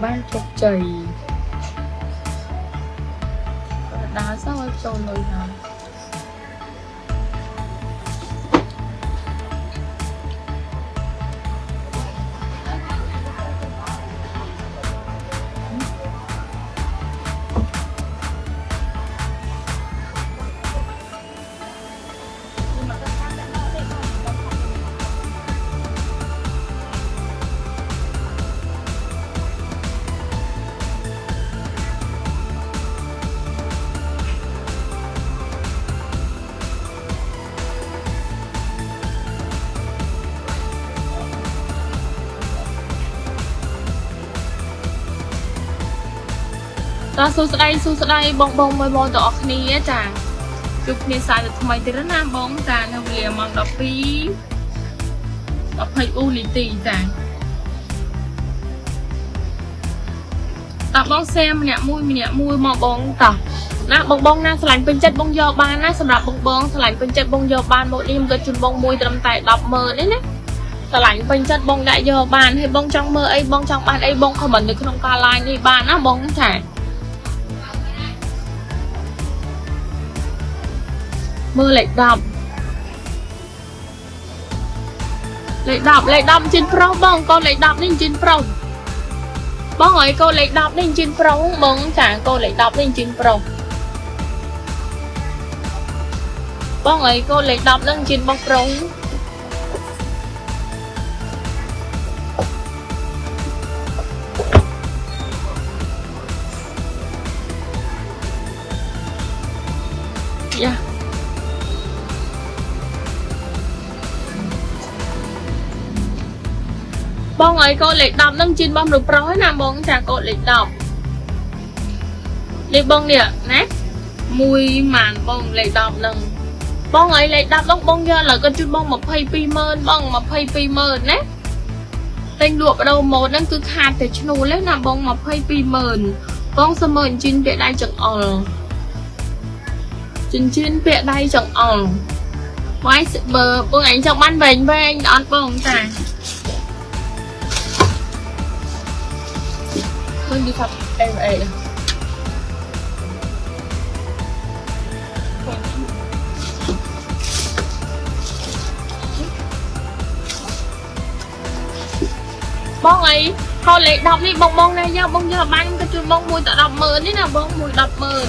Ban Chọc Chày đá sao ơi trôi lời nào ta su sợi bong mới mò tọt nè chàng chụp nè xài được thay từ rất nam bóng chàng làm việc mà đọc phí đọc hay u lì tì chàng ta bóng xem nè mui mò bóng tọt na bong na sành bên chân bong do ban na sầm đạp bong sành bên chân bong do ban một đêm rồi chun bong mui tầm tại đọc mờ đấy nè sành bên chân bong đại do ban hay bong trong mơ ấy bong trong ban ấy bong không bẩn được không ca lai đi ban á bong chàng Mưa lệ đọc trên pro bông con lệ đọc lên trên pro bông ấy cô lệ đọc lên trên pro bông chả cô lệ đọc lên trên pro bông ấy cô lệ đọc lên trên bông pro yeah. Bông ấy cô lệ đọc nâng chín bông được pro hết nam bông chả cô lệ đọc lệ bông nè nát mùi màn bông lệ đọc nâng bông ấy lệ đọc đông bông ra là con chút bông mà pay pi mơn bông mà pay pi mơn nát tên luộc ở đâu một đang cứ hạt để chnu lấy nam bông mà pay pi mơn bông sơ mơn chín vẽ đai chẳng ồn chín vẽ đai chẳng ồn quái sự bờ bông ảnh trong ban vành với anh đón bông chả đi thăm em ấy bông ấy thôi lệ đọc đi bông này ra bông giờ ban cái chuyện bông mùi tạo đọc mờ thế nào bông mùi đọc mờ